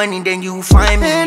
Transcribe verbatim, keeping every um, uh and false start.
money, then you find me.